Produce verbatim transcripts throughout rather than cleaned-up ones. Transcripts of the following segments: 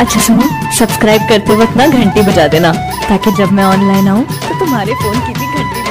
अच्छा सुनो, सब्सक्राइब करते वक्त ना घंटी बजा देना ताकि जब मैं ऑनलाइन आऊँ तो तुम्हारे फोन की भी घंटी बजे।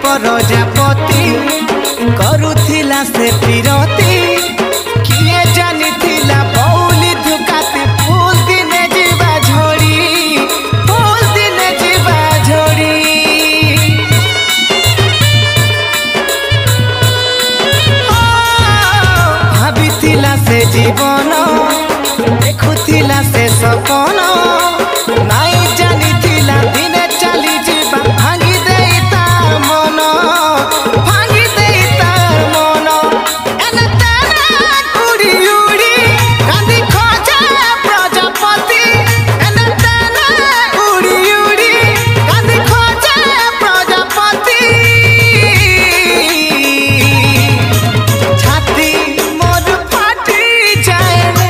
प्रजापति करूथिला से विरती किए जानी थिला बौली धुकाती फूल दिने जीवा झोड़ी फूल दिने जीवा झोड़ी जीवन देखुला से सपन नहीं जानी दिने चली जीवा भांगी देता मन भांगी देता मन उड़ी उड़ी कांदी खोजा प्रजापति उड़ी उड़ी कांदी खोजा प्रजापति छाती मोर फाटी जाए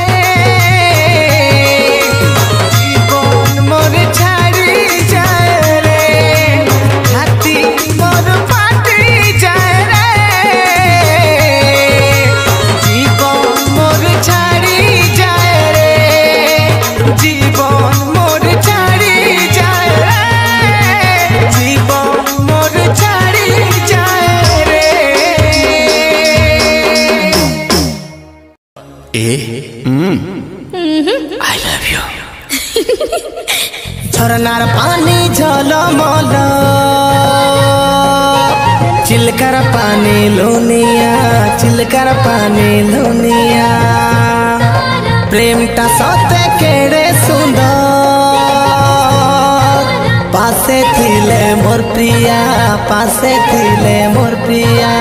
जीवन मोर छाड़ी जाए रे छाती मोर फाटी जाए रे जीवन मोर छाड़ी जाए रे जीवन मोर छाड़ी जाए रे जीवन मोर छाड़ी जाए रे ए आई लव यू। झरनार पानी झलमल चिलकर पानी लुनिया चिलकर पानी लुनिया प्रेमटा सते केड़े सुंदर पासे थिले मोर प्रिया पासे थिले मोर प्रिया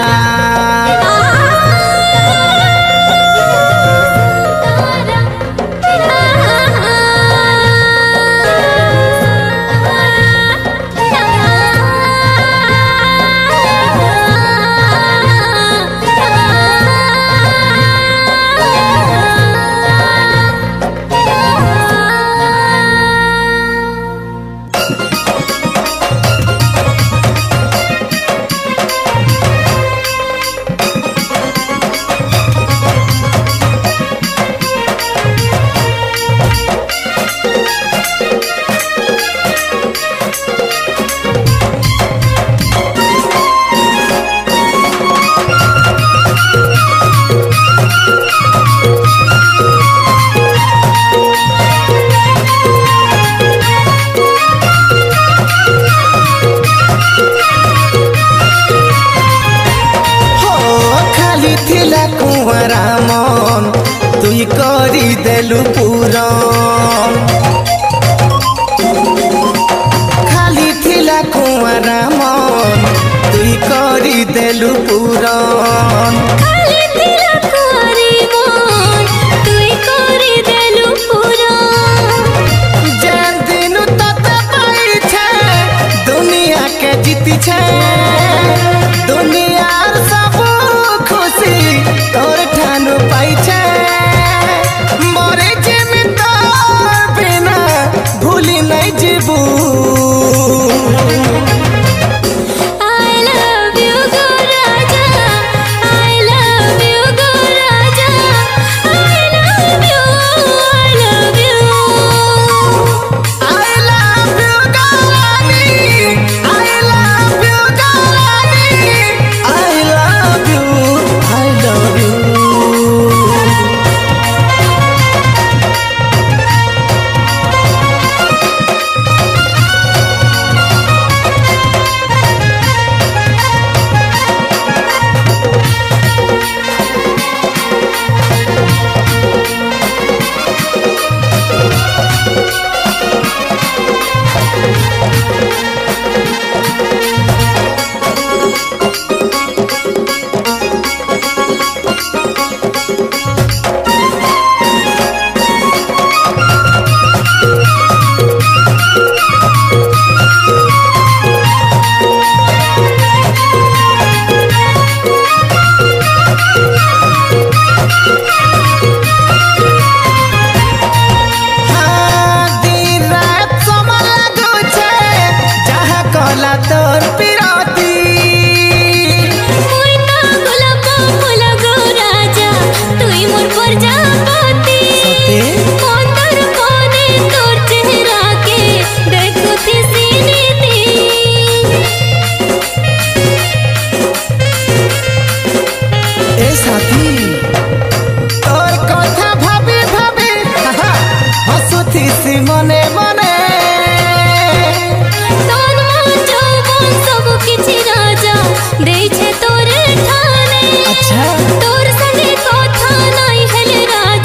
तोर संगे कथा नहीं हले राजा।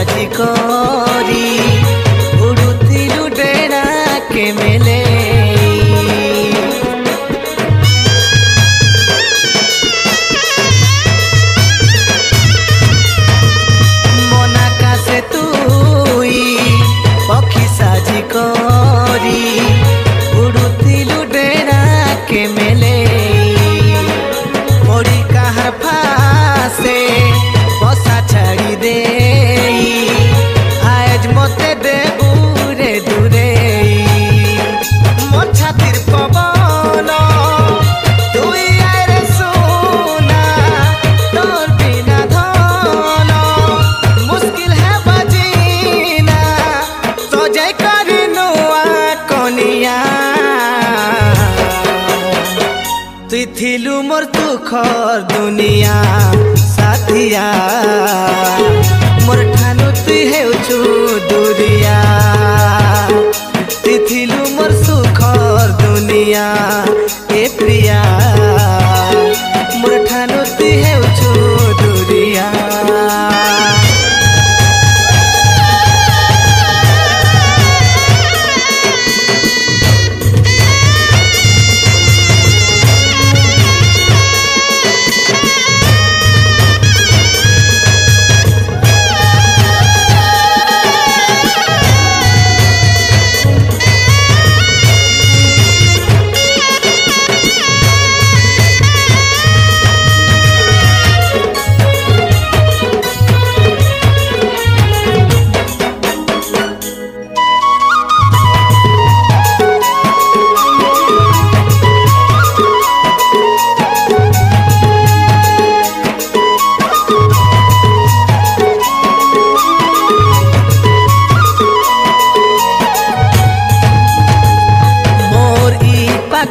बाजी करी उड़ुतिलु डेरा के मेले मोना का से तुई पखी साजी करी उड़ुतिलु डेरा के मेले मोरी कहर फासे बसा छाड़ी दे आज मते दे दूरे दूरे मोछा तीर पवन तू आए सोना तोर बिना धन मुश्किल है बजीना तो जय करिनु कनिया तू थिलु मोर दुखर दुनिया साथिया मोर ठानु तु हेउछु दूरिया तिथिलु मोर सुखर दुनिया ए प्रिया मोर ठानु तु हेउछु दूरिया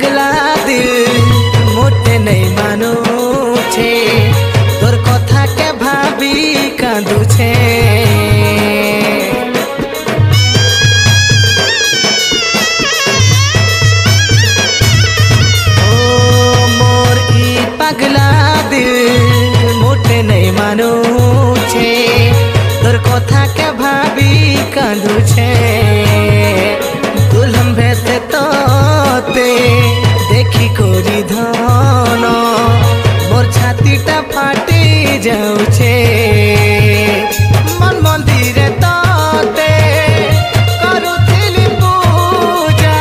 पगला दिल मोटे नहीं मानो छे तोर कथा के भाभी कांदू छे ओ मोर ई पगला दिल मोटे नहीं मानो छे तोर कथा के भाभी कांदू छे दुल्हन भेसे तो देखी कोरी धन मोर छाती टा फाटी जाऊ छे मन मंदिर ते करू थिली पूजा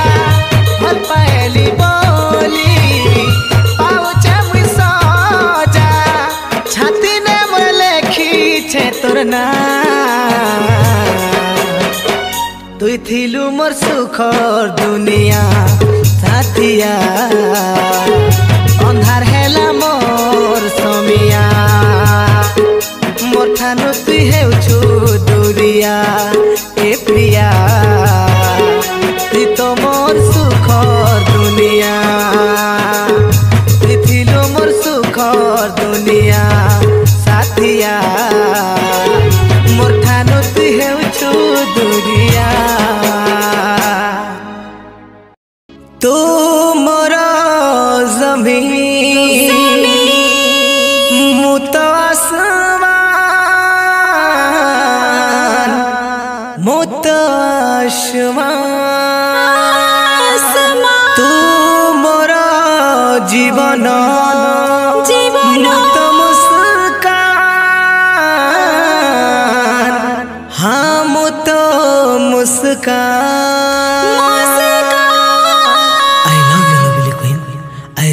भल पाएली बोली पाऊ छे मुई सजा छाती ने मोर लेखी छे तोर नाम तुई थिलु मोर सुखर दुनिया साथिया अंधार हैला मोर समिया मोर ठानु तु हेउछु दूरिया ए प्रिया तु तो मोर सुखर दुनिया तु थिलु मोर सुखर दुनिया साथिया मोर ठानु तु हेउछु दूरिया तू मोर जमीन मुत आसमान मुत आसमान तू मोर जीवन मुत मुस्कान हाँ मुत मुस्कान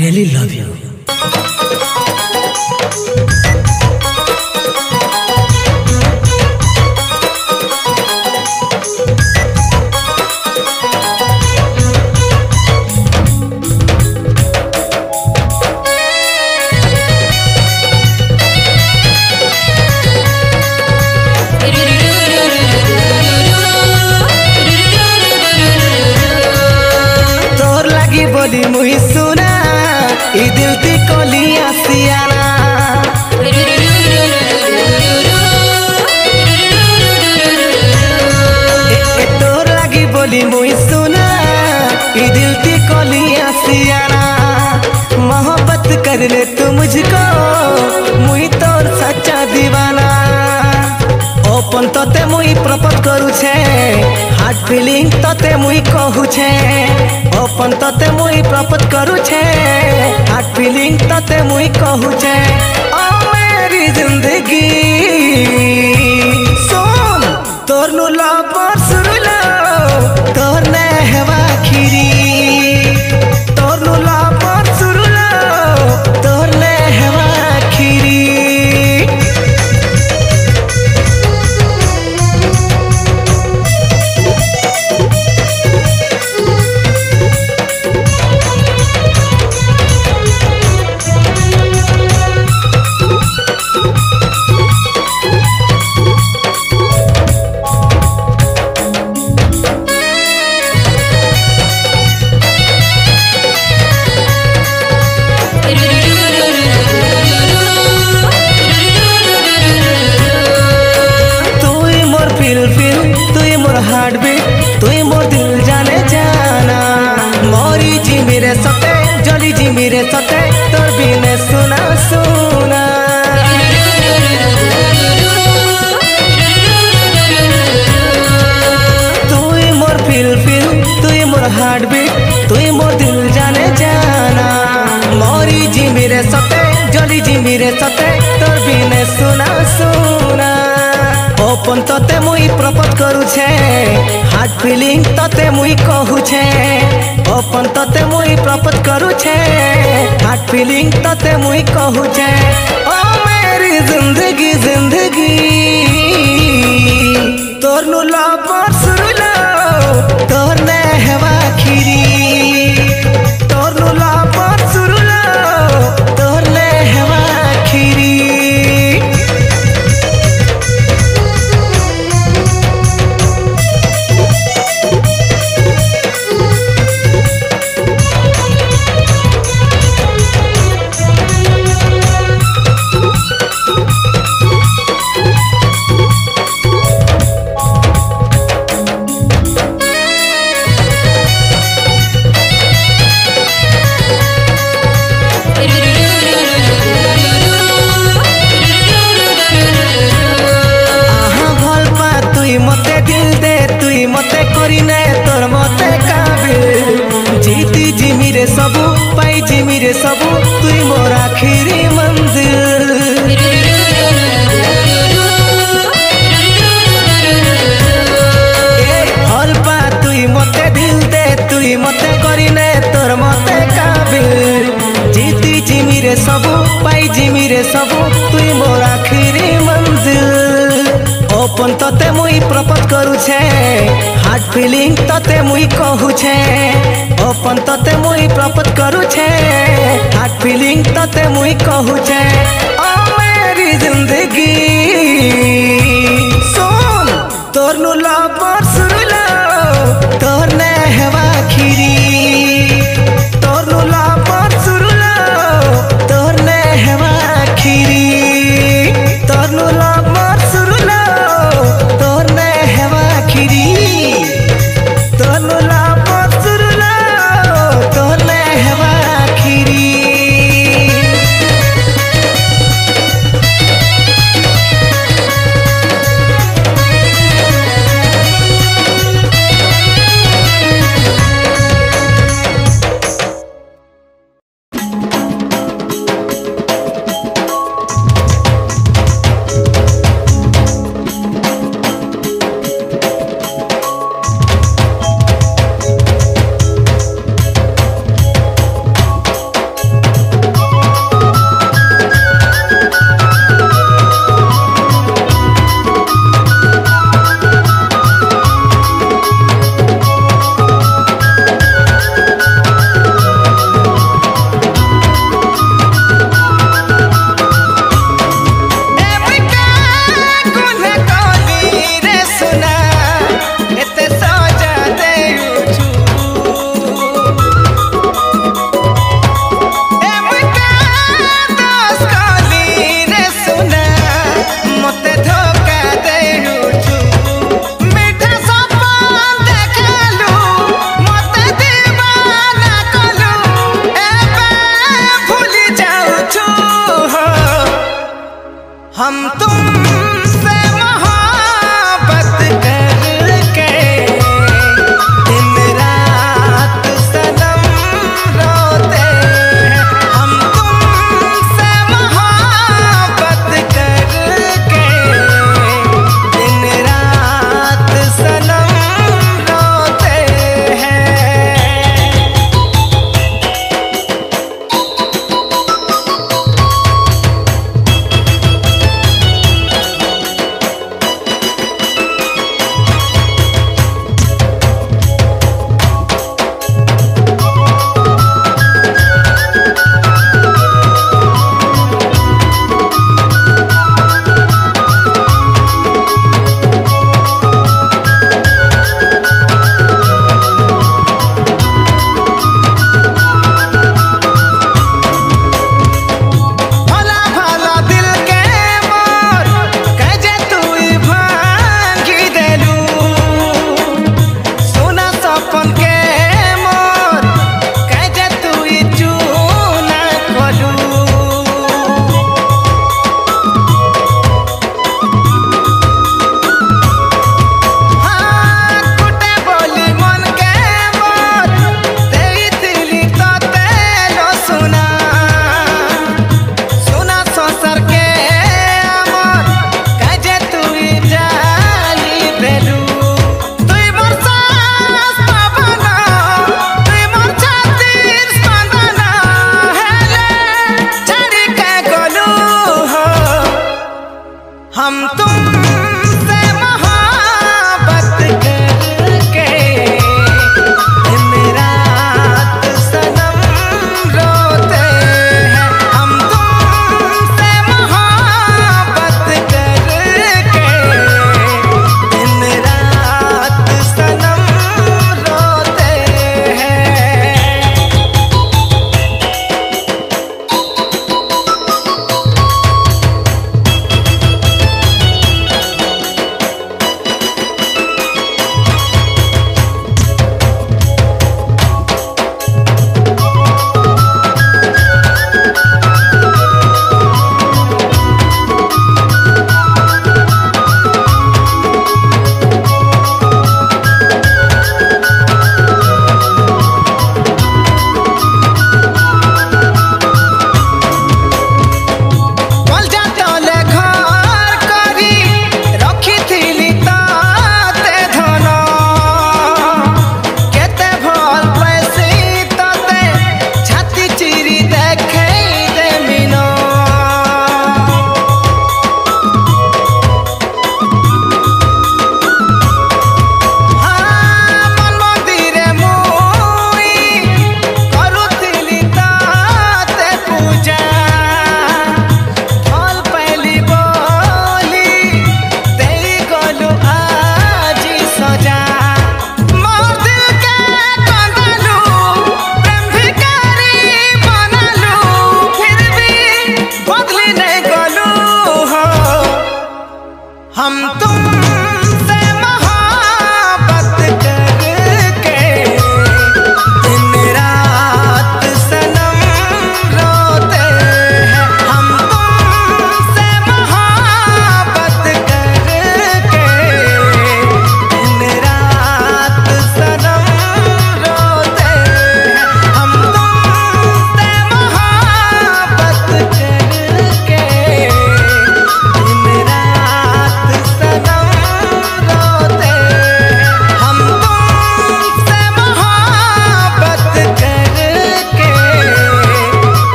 really love you तोर लागी बोली मुही सुना ई दिल ती कोली आसियाना तोर लागी बोली मुई सुना ई दिल ती कोली आसियाना मोहब्बत कर ले तू मुझको मुई तोर सच्चा दीवाना ओ आपन तते मुई प्रपोज करू छे, हार्ट फीलिंग तते मुई कहू छे। अपन तते मुई प्रपोज करू छे, हार्ट फीलिंग तते मुई कहू छे। ओ मेरी जिंदगी सुन, तोर नु लव बर्स रुलो, तोर ने हेवा खिरी। तोर नु लव बर्स रुलो, तोर ने हेवा खिरी। मेरे सते तोर बिने सुना सुना, तू ही मोर फील फील, तू ही मोर हार्ट बीट, तू ही मोर दिल जाने जाना। मोरी जी मेरे सते जली जी मेरे सते तोर बिने सुना सुना। ओपन तते मुई प्रपोज करू छे, हार्ट फीलिंग तते मुई कहू छे। अपन तते मुई प्रपोज करू छे, हार्ट फीलिंग तते मुई कहू छे। ओ मेरी जिंदगी जिंदगी तोर नु लव बर्स रुलो, तोर ने हेवा खिरी। तोर नु लव बर्स रुलो, तोर ने हेवा खिरी। सबू तू मोर आखिरी मंजिल, हल पा तू मते दिल दे, तू मते करीने तोर मते काबिल। जीती जिमी रे सबू पाई जिमी रे सबू तू मोर आखिरी मंजिल। ओपन तते मुई प्रपोज करू छे, हार्ट फीलिंग तते मुई कहू छे। अपन तते मुई प्रपोज करू छे, हार्ट फीलिंग तते मुई कहू छे। ओ मेरी जिंदगी सुन, तोर नु लव बर्स रुलो, तोर ने हेवा खिरी। तोर नु लव बर्स रुलो, तोर ने हेवा खिरी। तोर नु लव बर्स रुलो, तोर ने हेवा खिरी। तोर नु लव बर्स रुलो, तोर ने हेवा खिरी।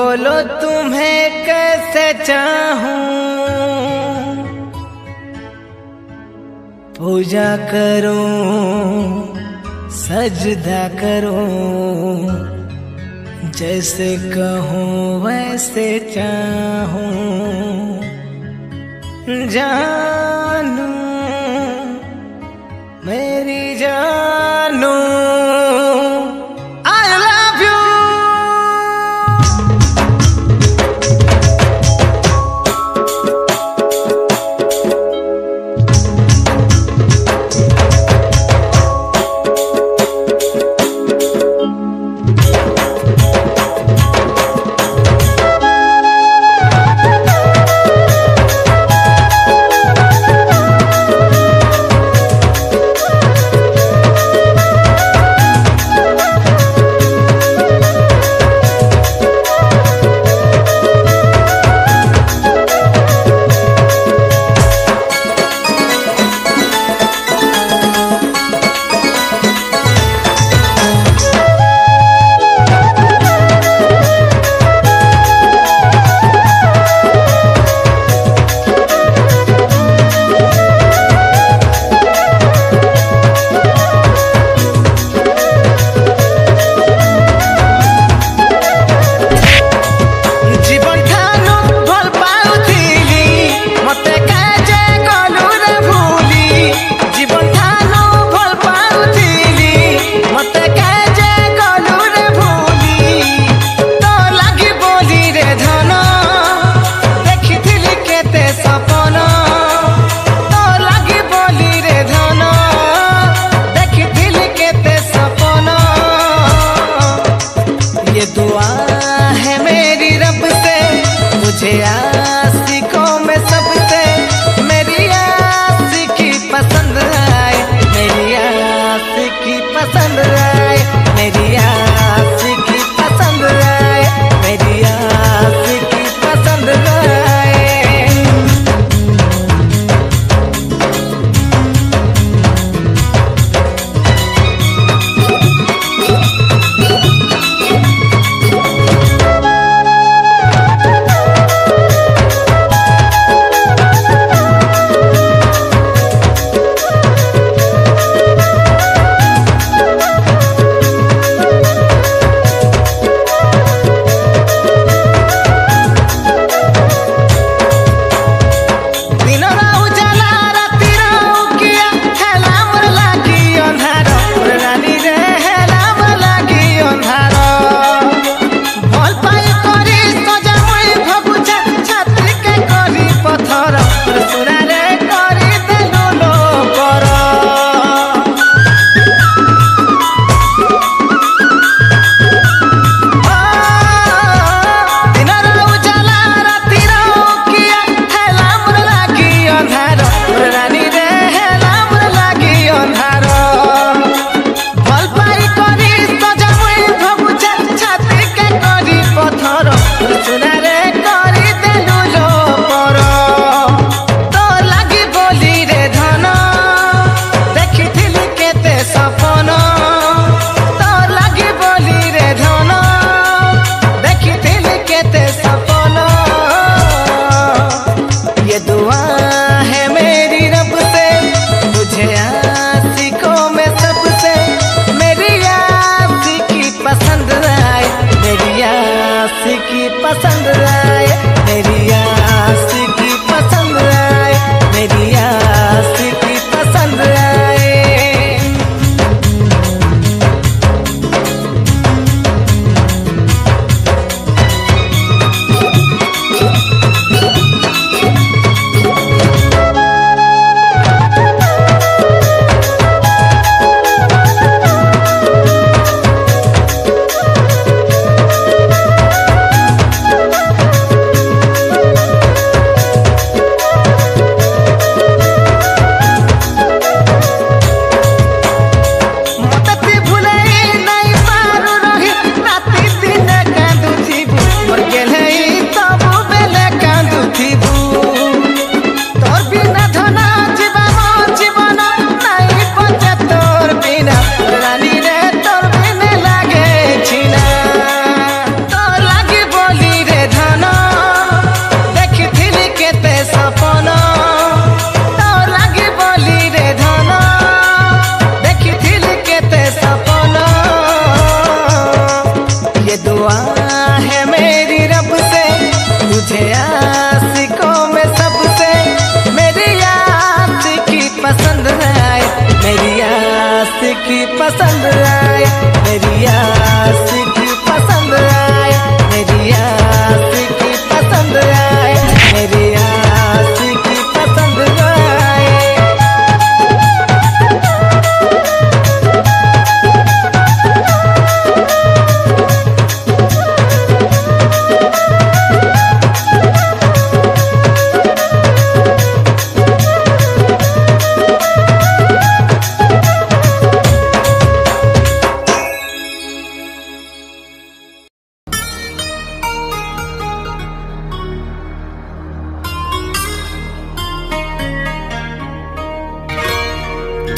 बोलो तुम्हें कैसे चाहूं, पूजा करूं सजदा करूं, जैसे कहूं वैसे चाहूं, जानू मेरी जानू।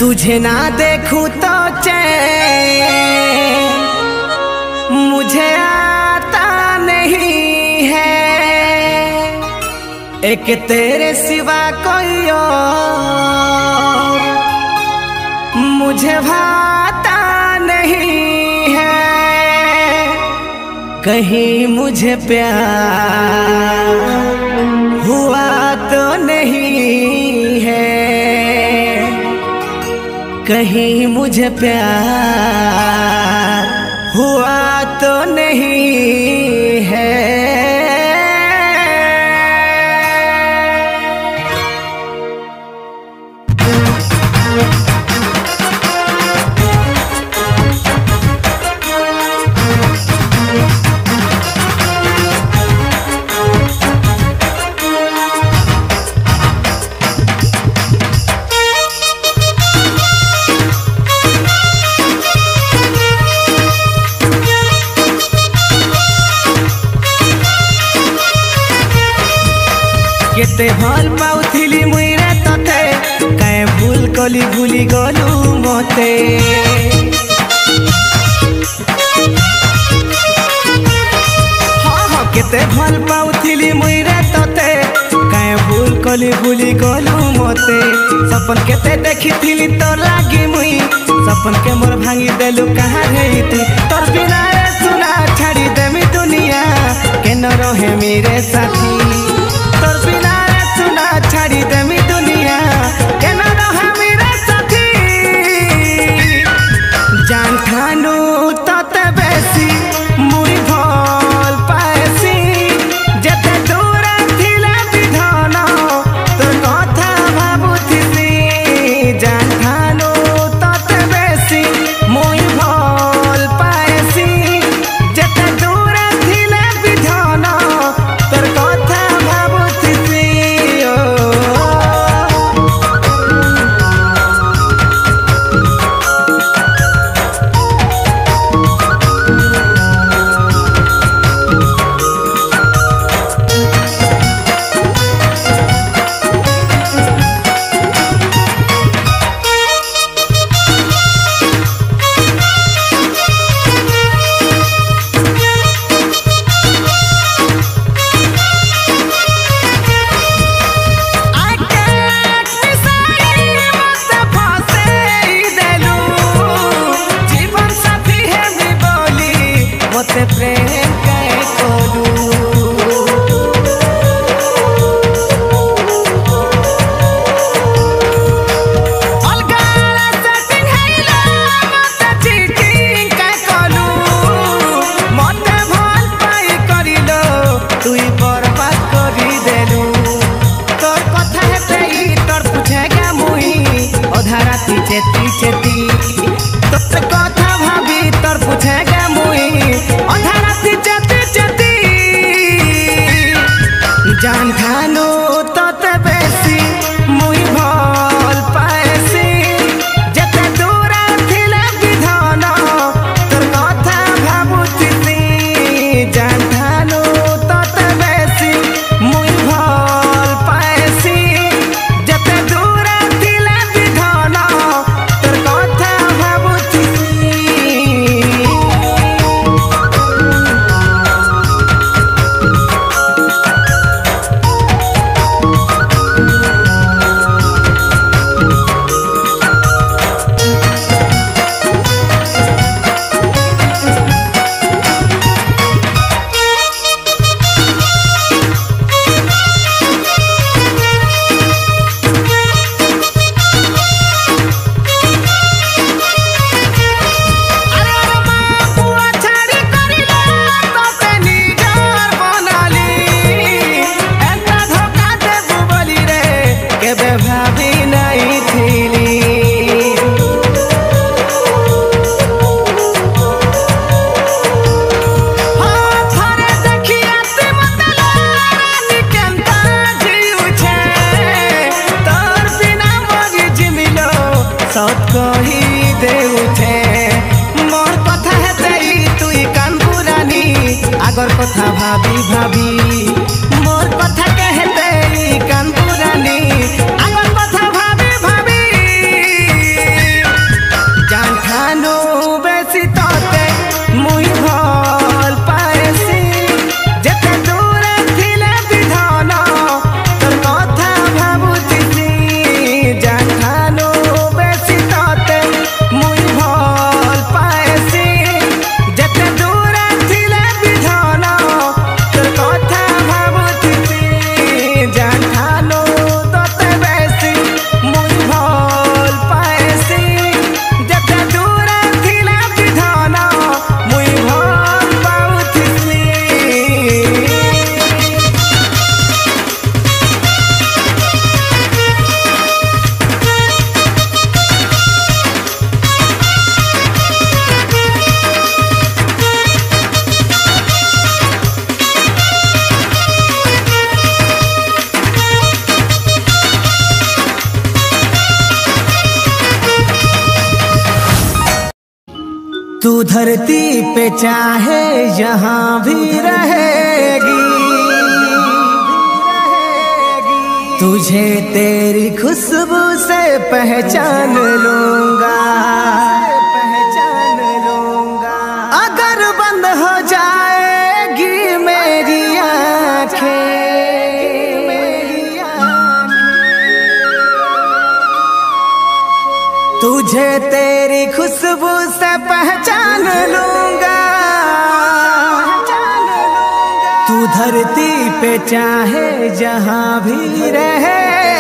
तुझे ना देखूं तो चैन मुझे आता नहीं है, एक तेरे सिवा कोई और मुझे भाता नहीं है। कहीं मुझे प्यार हुआ तो नहीं है, कहीं मुझे प्यार हुआ तो नहीं है। केते भल पाउथिली मुई रे तोते, काए भूल कली भूली गलू मते। हाँ हाँ केते भल पाउथिली मुई रे तोते, काए भूल कली भूली गलू मते। सपन केते देखिथिली तो लागी मुई, सपन के मोर भांगी देलू कहाँ रही तू। तोर बिना रे सुना छाड़ी देमी दुनिया, केन रहे मेरे साथी। तोर बिना रे सुना छाड़ी देमी दुनिया, केना रहे मेरे साथी। जान खानू तोते बेसी मुई भल पाएसी, जेते दूरे थिले बिधन तोर कथा भाबुथिसी। जान खानू तोते बेसी मुई भल पाएसी, जेते दूरे थिले बिधन तोर कथा चेती चेती। तोर कथा भाभी तोर पूछेगा मुई, अंधारा थी चेती चेती। जान खानू तोते बेसी मुई भल पाएसी, जेते दूरे थिले बिधन तोर कथा भाबुथिसी। जान खानू तोते बेसी मुई भल पाएसी, जेते दूरे थिले बिधन। आगर कथा भाभी भाभी मोर कथा कहते कान पुरानी, आगर कथा भाभी भाभी। तू धरती पे चाहे यहाँ भी रहेगी, तुझे तेरी खुशबू से पहचान लूंगा, पहचान लूंगा। अगर बंद हो जाएगी मेरी आँखें, मेरी आँखें, तुझे तेरी खुशबू से पहचान लूंगा। तू धरती पे चाहे जहाँ भी रहेगी,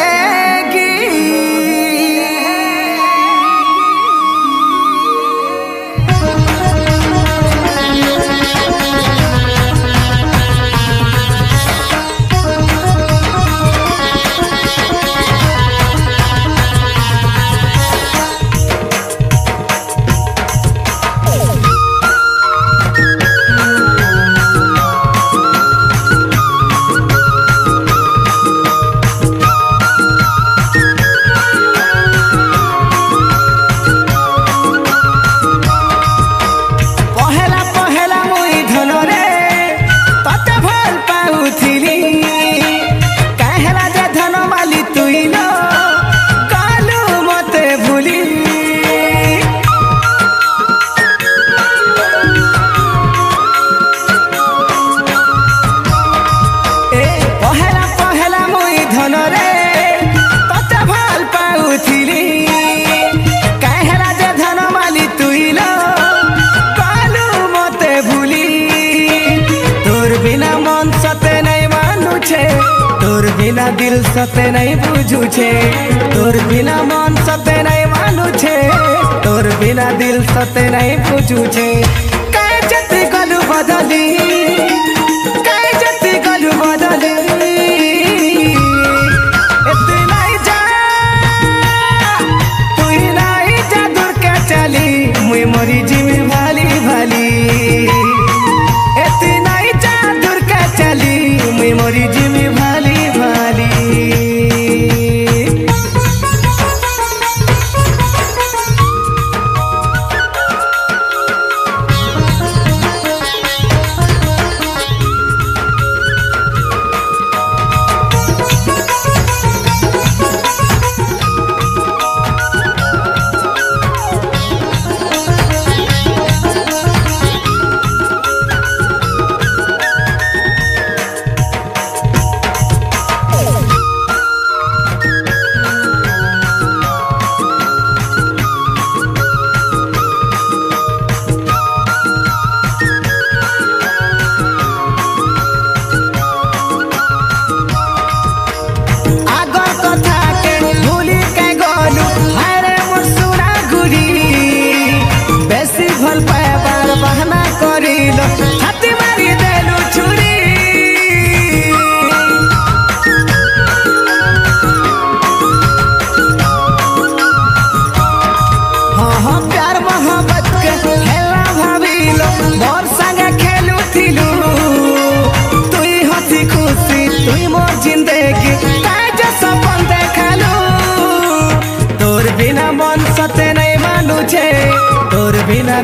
तोर बिना दिल सते नहीं बुझू छे, तोर बिना मन सते नहीं मानू छे, तोर बिना दिल सते नहीं बुझू छे। काहे जति गलू बदली, काहे जति गलू बदली, एते नहीं जा तू नहीं जा दूर के चली, मुई मरी जीवी भाली भाली, एते नहीं जा दूर के चली, मुई मरी जीवी भाली।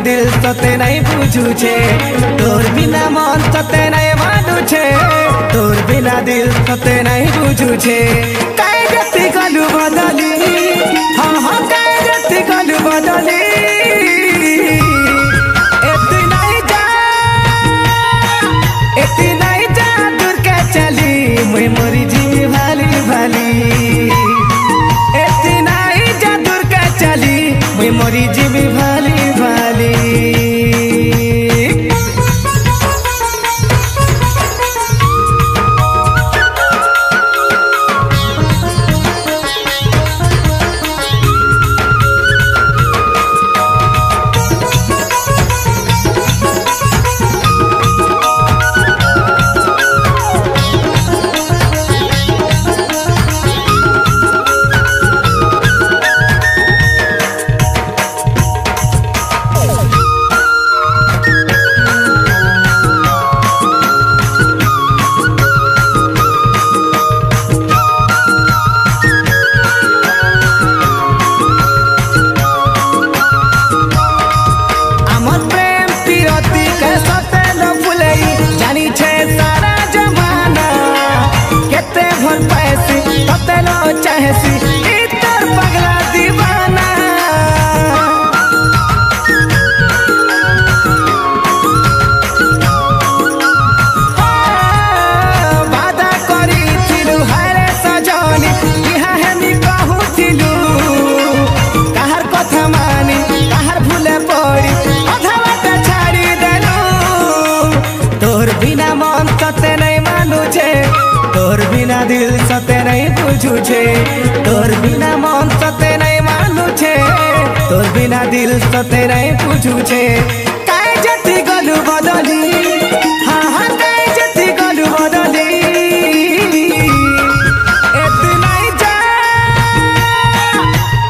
दिल सते नहीं बुझू छे, तोर बिना मन सते नहीं मानू छे, तोर बिना दिल सते नहीं बुझू छे। काहे जति गलू बदली, हाँ हाँ काहे जति गलू बदली, एते नहीं जा एते नहीं जा दूर के चली, मुई मरी जीवी भाली भाली, एते नहीं जा दूर के चली, मुई मरी जीवी भाली। बुझे तोर बिना दिल सते नहीं बुझू छे, तोर बिना मन सते नहीं मानू छे, तोर बिना दिल सते नहीं बुझू छे। काहे जति गलू बदली, हां हां काहे जति गलू बदली, इतना ही जा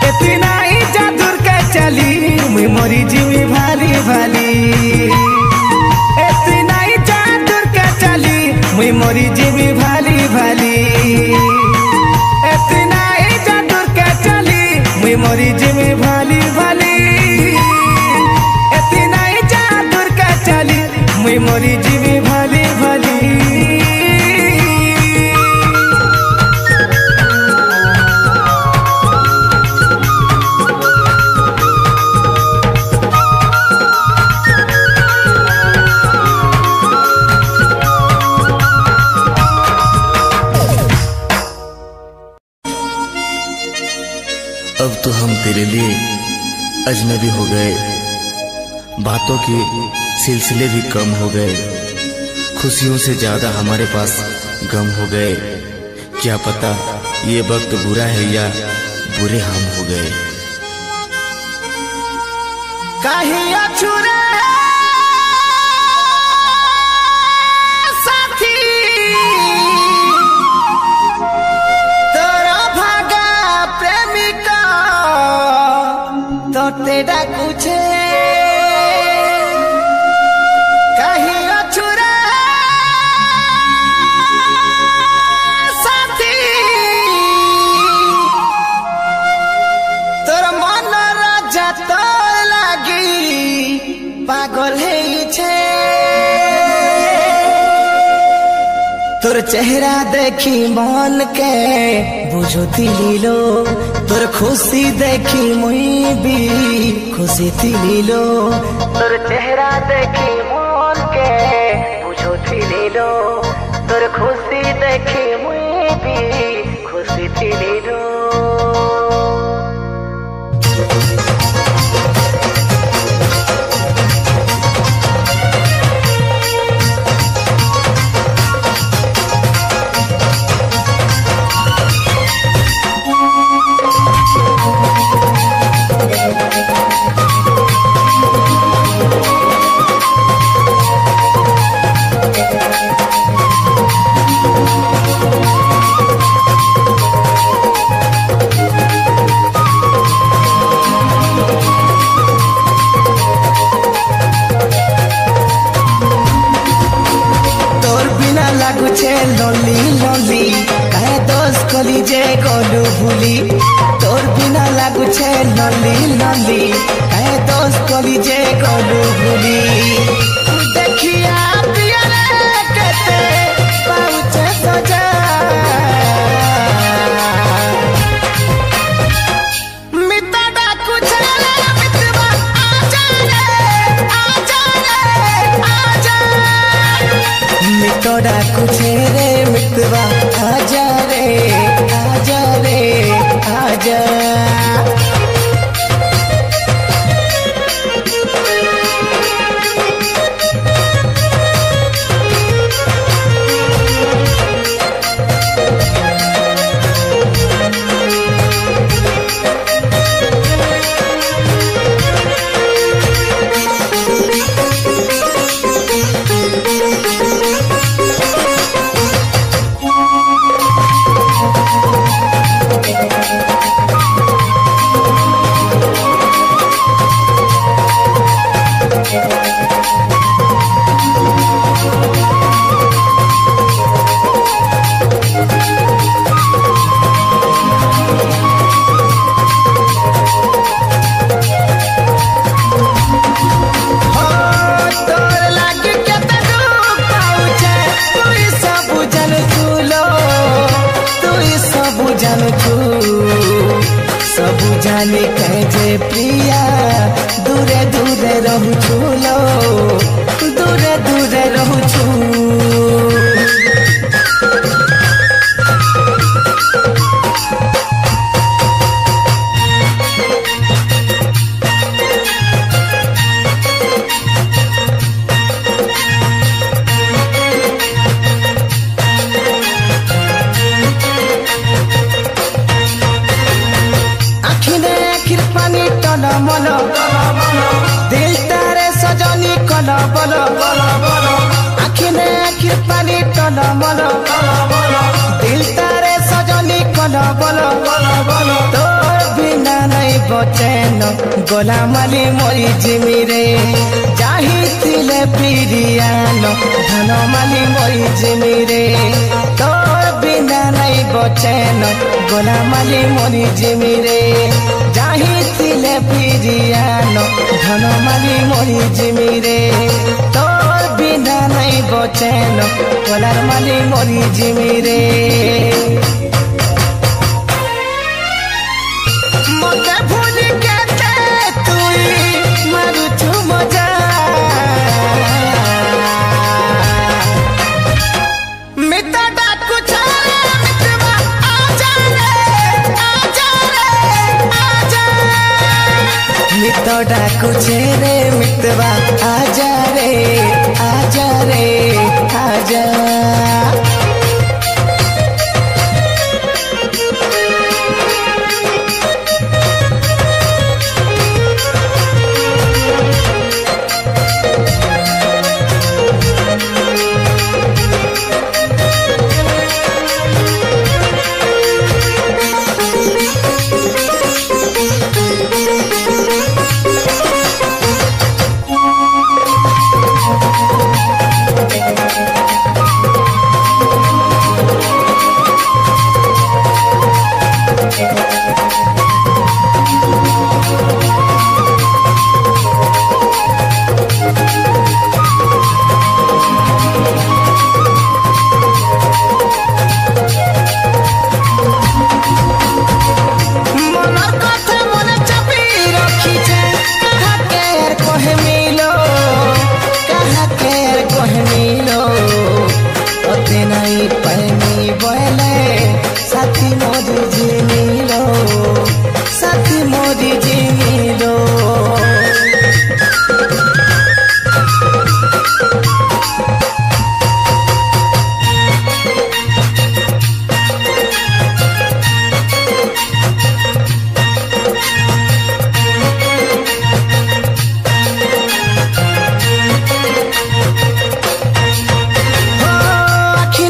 इतना ही जा दूर के चली मुई मरी जीवी भाली भाली, इतना ही जा दूर के चली मुई मरी जीवी भाली भाली, इतना ही जा दूर के चली मुई मरी जीवी भाली भाली, इतना ही जा दूर के चली मुई मरी जीवी भाली भाली। अब तो हम तेरे लिए अजनबी हो गए, बातों के सिलसिले भी कम हो गए, खुशियों से ज्यादा हमारे पास गम हो गए। क्या पता ये वक्त बुरा है या बुरे हम हो गए। कहीं अछूरे तेरा कुछ कहीं अछूरा साथी तोर मन राजा तो लगी पागल है छे, तोर चेहरा देखी मन के बुझो दिली लो, तोर खुशी देखी मुई भी खुशी दिली लो, तोर चेहरा देखी मन के बुझो दिली लो, तोर खुशी देखी मुई भी खुशी दिली लो। लोली लोली काहे दोष कली जे गोलू भूली, तोर बिना लागू छे लोली लोली काहे दोष कली जे गोलू भूली, देखिया पिया केते पहुंचे सजा तोड़ा कुछ रे मितवा आजा रे आजा रे आजा। कन मन दिल तारे सजनी कन बल तो बिना नहीं बचैन गोलामाली मरी जिमी रे चाहिए प्रियान धनमाली मरी जिमी रे तो बिना नहीं बचैन गोलामाली मरी जिमी रे चाहिए प्रियान धनमाली मरी जिमी रे तो बिना नहीं बचैन गोलामाली मरी जिमी रे डाकू छेरे मितवा आजा रे आजा रे आजा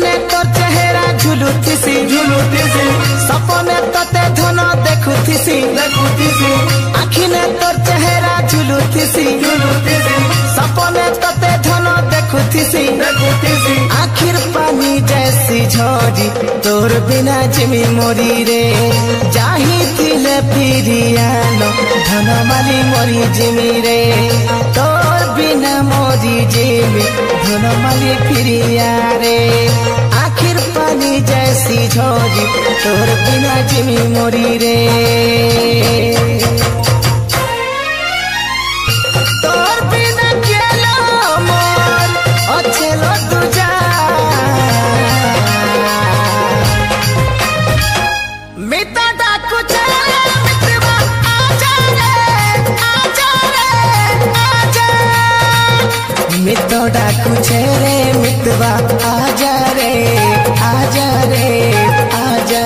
आखिने तोर चेहरा झुलुथिसी सपने तते धन देखुथिसी आखिर पानी जैसी झरी तोर बिना जिमी मोरी रे जाही थिले फिरियान धन माली मोरी जिमी रे तोर बिना मोरी जिमी धन माली फिरिया रे आखिर पानी जैसी झरी तोर बिना जिमी मोरी रे तोर बिना केला मन अचेलो दूजा मिता डाकू छेरे मितवा आजा रे आजा रे आजा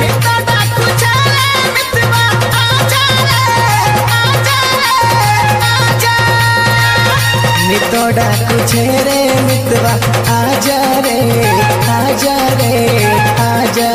मिता डाकू छेरे मितवा आजा रे आजा रे आजा डाकू छेरे मितवा आजा रे आजा रे आजा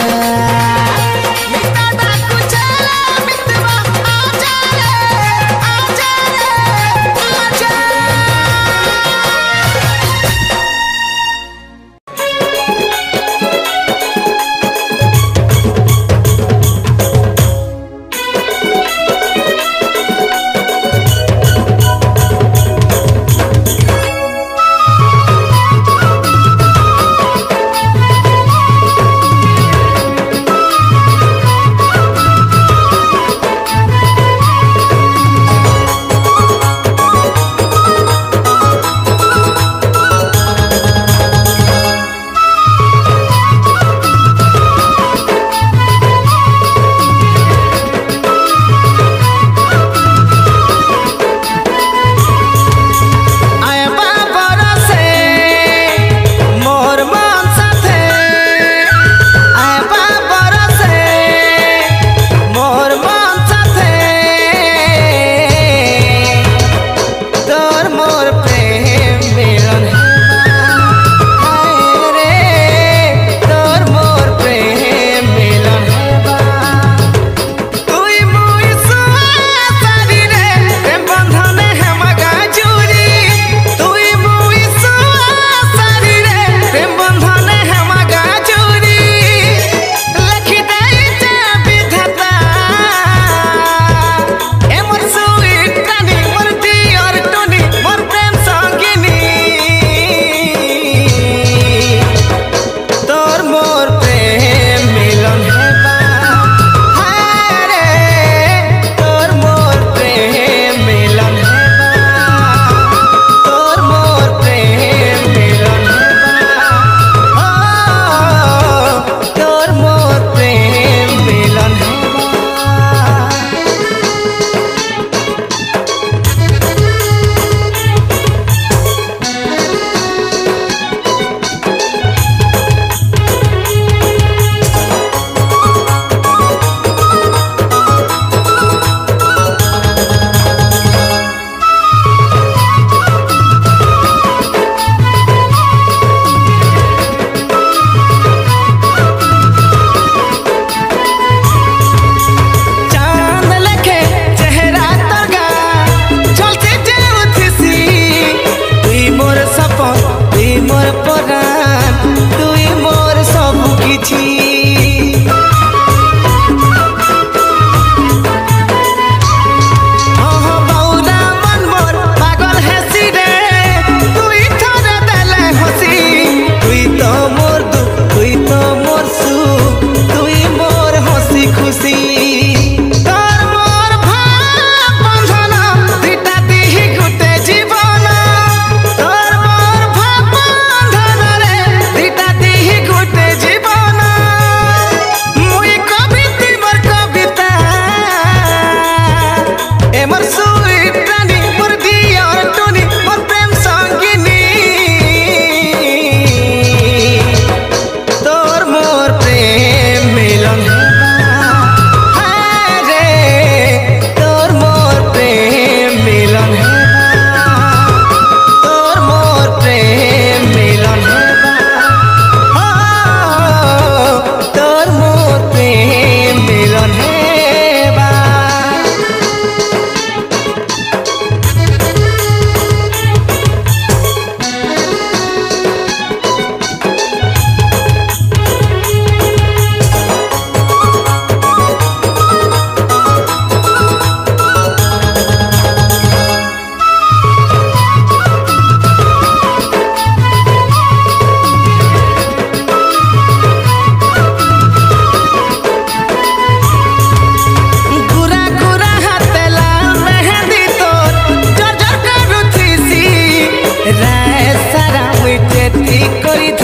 करी